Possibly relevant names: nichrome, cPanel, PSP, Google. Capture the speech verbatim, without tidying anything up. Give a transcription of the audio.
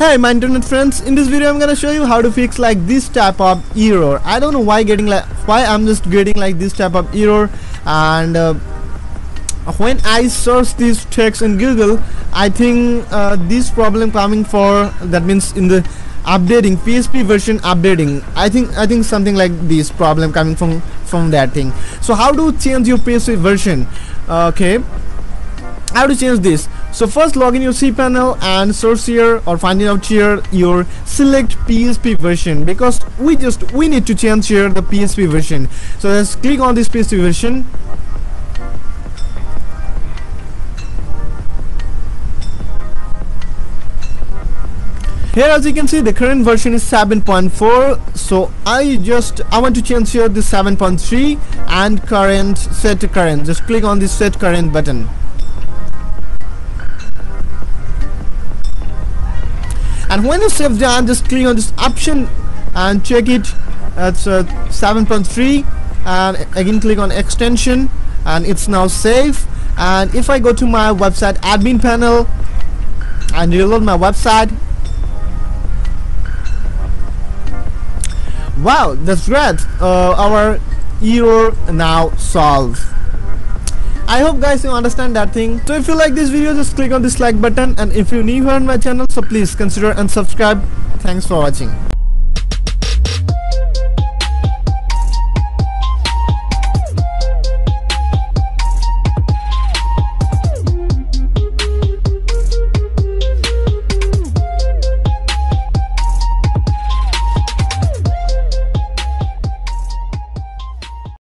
Hey my internet friends, in this video I'm gonna show you how to fix like this type of error. I don't know why getting like why I'm just getting like this type of error, and uh, when I search this text in Google, I think uh, this problem coming for, that means in the updating P S P version updating, I think I think something like this problem coming from from that thing. So how to change your P S P version? Uh, okay, how to change this? So first log in your cPanel and search here or find it out here your select P S P version, because we just we need to change here the P S P version. So let's click on this P S P version. Here as you can see the current version is seven point four, so I just I want to change here the seven point three and current, set to current. Just click on this set current button. And when you save down, just click on this option and check it. That's uh, seven point three, and again click on extension, and it's now safe. And if I go to my website admin panel and reload my website, wow, that's great, uh, our error now solved. I hope guys you understand that thing. So if you like this video, just click on this like button, and if you're new here on my channel, so please consider and subscribe. Thanks for watching.